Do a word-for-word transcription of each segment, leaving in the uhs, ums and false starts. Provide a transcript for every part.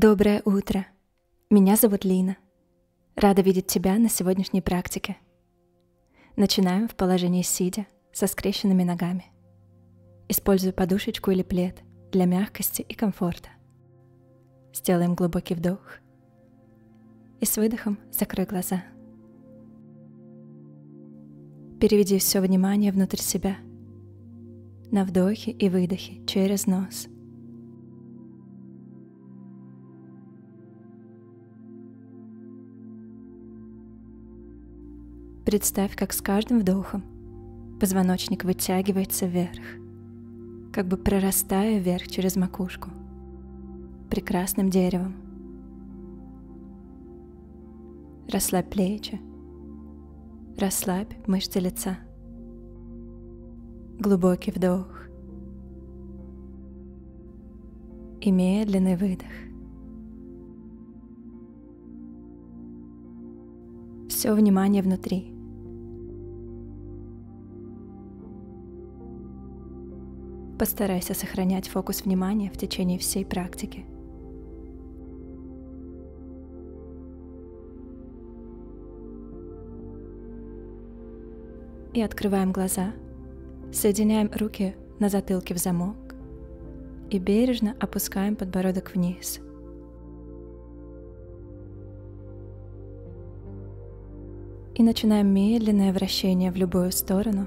Доброе утро! Меня зовут Лина. Рада видеть тебя на сегодняшней практике. Начинаем в положении сидя, со скрещенными ногами. Использую подушечку или плед для мягкости и комфорта. Сделаем глубокий вдох и с выдохом закрой глаза. Переведи все внимание внутрь себя, на вдохе и выдохе через нос. Представь, как с каждым вдохом позвоночник вытягивается вверх, как бы прорастая вверх через макушку, прекрасным деревом. Расслабь плечи, расслабь мышцы лица. Глубокий вдох и медленный выдох. Все внимание внутри. Постарайся сохранять фокус внимания в течение всей практики. И открываем глаза, соединяем руки на затылке в замок и бережно опускаем подбородок вниз. И начинаем медленное вращение в любую сторону,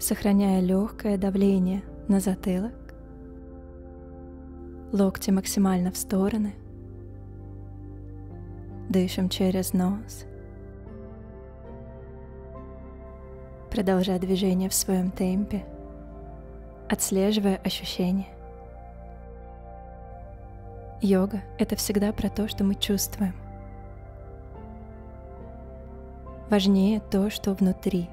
сохраняя легкое давление на затылок, локти максимально в стороны, дышим через нос, продолжая движение в своем темпе, отслеживая ощущения. Йога — это всегда про то, что мы чувствуем. Важнее то, что внутри.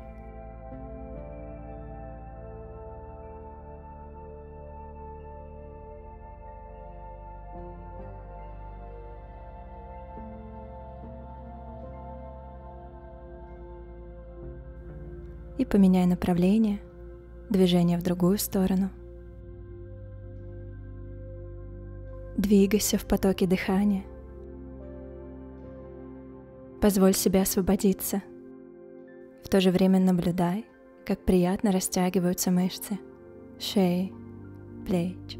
И поменяй направление, движение в другую сторону. Двигайся в потоке дыхания. Позволь себе освободиться. В то же время наблюдай, как приятно растягиваются мышцы шеи, плеч.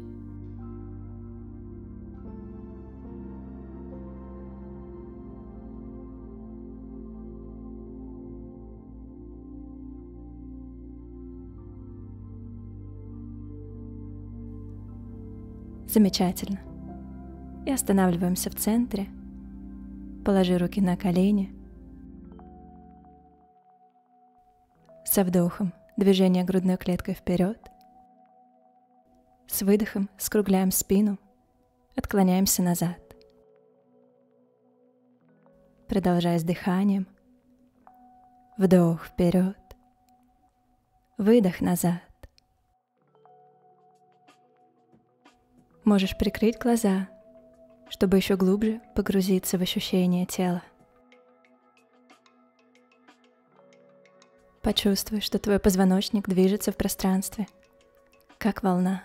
Замечательно. И останавливаемся в центре. Положи руки на колени. Со вдохом движение грудной клеткой вперед. С выдохом скругляем спину, отклоняемся назад. Продолжая с дыханием. Вдох вперед. Выдох назад. Можешь прикрыть глаза, чтобы еще глубже погрузиться в ощущение тела. Почувствуй, что твой позвоночник движется в пространстве, как волна.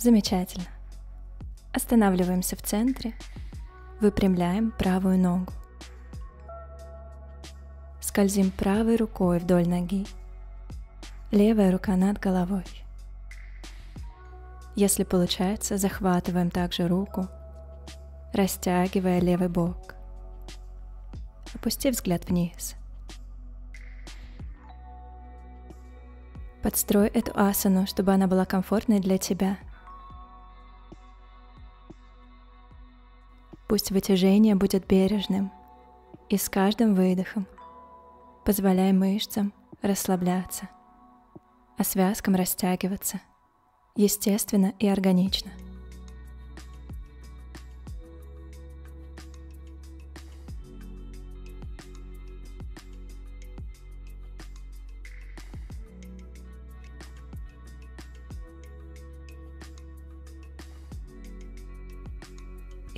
Замечательно. Останавливаемся в центре, выпрямляем правую ногу. Скользим правой рукой вдоль ноги, левая рука над головой. Если получается, захватываем также руку, растягивая левый бок. Опусти взгляд вниз. Подстрой эту асану, чтобы она была комфортной для тебя. Пусть вытяжение будет бережным, и с каждым выдохом позволяй мышцам расслабляться, а связкам растягиваться, естественно и органично.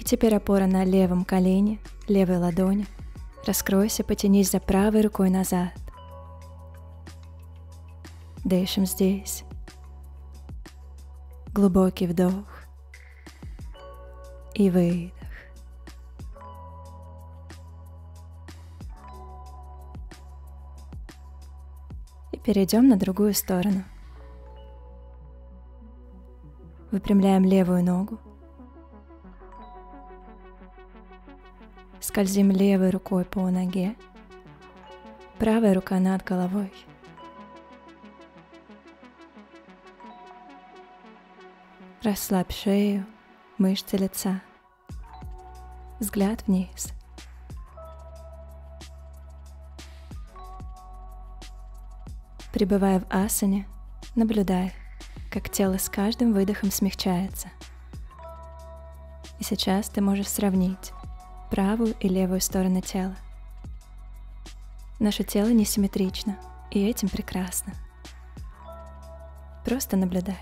И теперь опора на левом колене, левой ладони. Раскройся, потянись за правой рукой назад. Дышим здесь. Глубокий вдох и выдох. И перейдем на другую сторону. Выпрямляем левую ногу. Скользим левой рукой по ноге, правая рука над головой. Расслабь шею, мышцы лица, взгляд вниз. Пребывая в асане, наблюдай, как тело с каждым выдохом смягчается. И сейчас ты можешь сравнить правую и левую стороны тела. Наше тело несимметрично, и этим прекрасно. Просто наблюдай.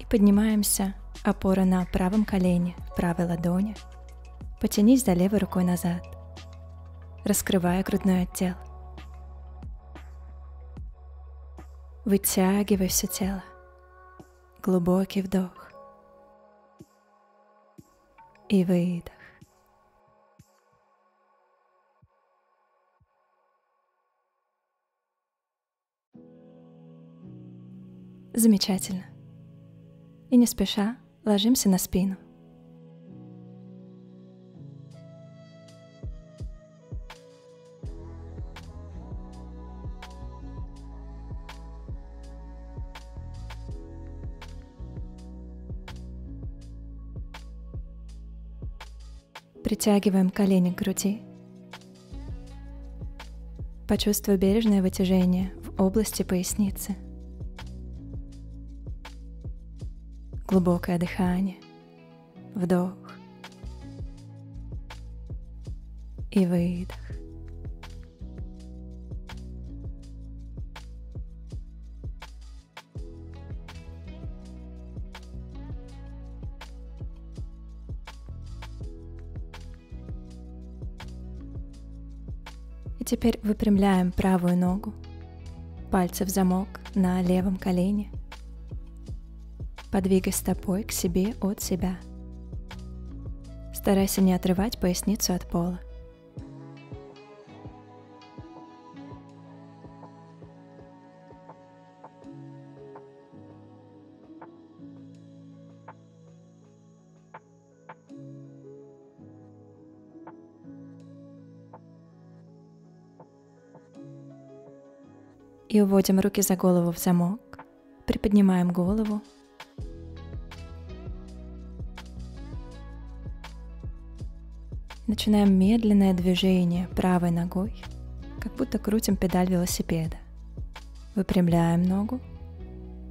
И поднимаемся, опора на правом колене, правой ладони. Потянись за левой рукой назад, раскрывая грудной отдел. Вытягивай все тело. Глубокий вдох. И выдох. Замечательно. И не спеша ложимся на спину. Притягиваем колени к груди. Почувствуй бережное вытяжение в области поясницы. Глубокое дыхание. Вдох. И выдох. И теперь выпрямляем правую ногу, пальцы в замок на левом колене. Подвигай стопой к себе от себя. Старайся не отрывать поясницу от пола. И уводим руки за голову в замок, приподнимаем голову. Начинаем медленное движение правой ногой, как будто крутим педаль велосипеда. Выпрямляем ногу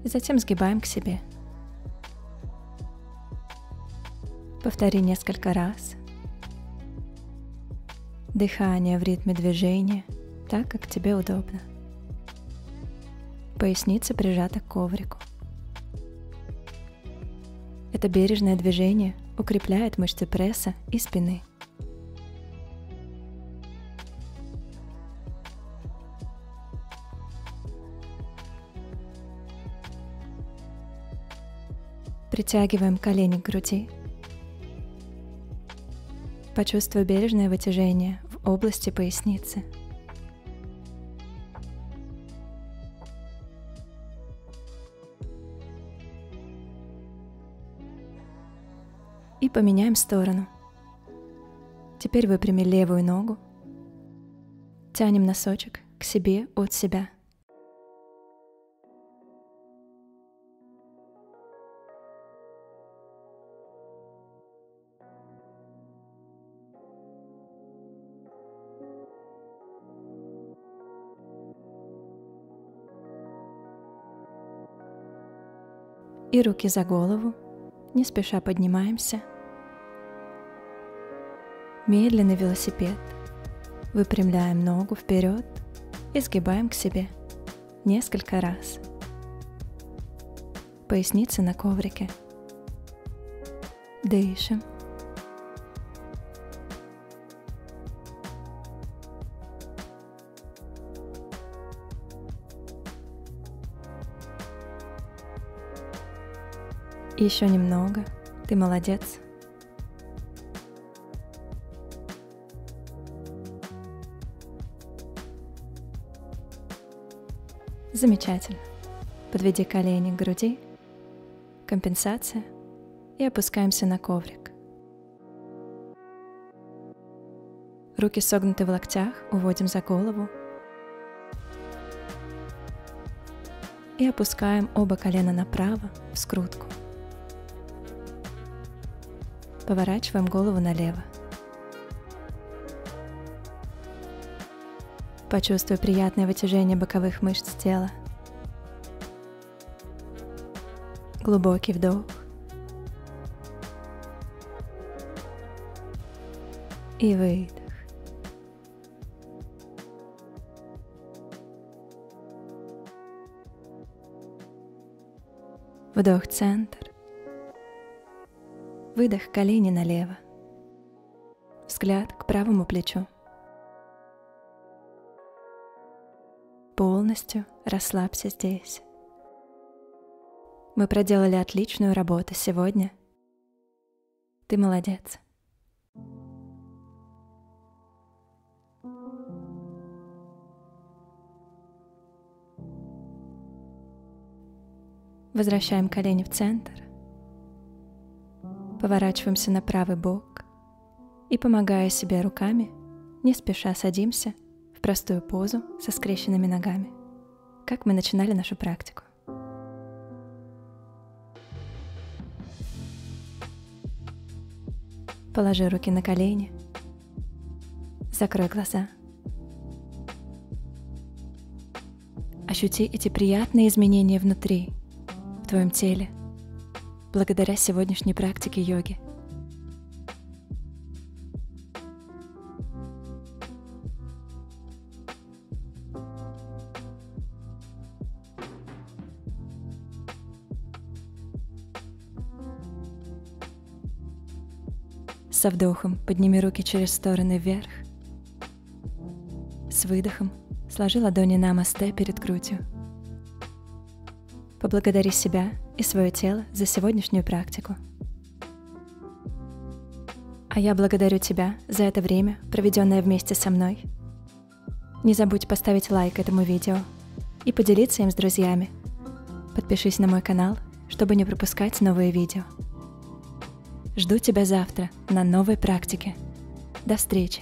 и затем сгибаем к себе. Повтори несколько раз. Дыхание в ритме движения, так как тебе удобно. Поясница прижата к коврику. Это бережное движение укрепляет мышцы пресса и спины. Притягиваем колени к груди. Почувствуй бережное вытяжение в области поясницы. И поменяем сторону. Теперь выпрями левую ногу. Тянем носочек к себе от себя. И руки за голову, не спеша поднимаемся. Медленный велосипед. Выпрямляем ногу вперед и сгибаем к себе несколько раз. Поясница на коврике. Дышим. Еще немного. Ты молодец. Замечательно. Подведи колени к груди. Компенсация. И опускаемся на коврик. Руки согнуты в локтях, уводим за голову. И опускаем оба колена направо в скрутку. Поворачиваем голову налево. Почувствуй приятное вытяжение боковых мышц тела. Глубокий вдох. И выдох. Вдох центр. Выдох колени налево. Взгляд к правому плечу. Полностью расслабься здесь. Мы проделали отличную работу сегодня. Ты молодец. Возвращаем колени в центр. Поворачиваемся на правый бок и, помогая себе руками, не спеша садимся в простую позу со скрещенными ногами, как мы начинали нашу практику. Положи руки на колени, закрой глаза. Ощути эти приятные изменения внутри, в твоем теле, благодаря сегодняшней практике йоги. Со вдохом подними руки через стороны вверх. С выдохом сложи ладони намасте перед грудью. Поблагодари себя и свое тело за сегодняшнюю практику. А я благодарю тебя за это время, проведенное вместе со мной. Не забудь поставить лайк этому видео и поделиться им с друзьями. Подпишись на мой канал, чтобы не пропускать новые видео. Жду тебя завтра на новой практике. До встречи!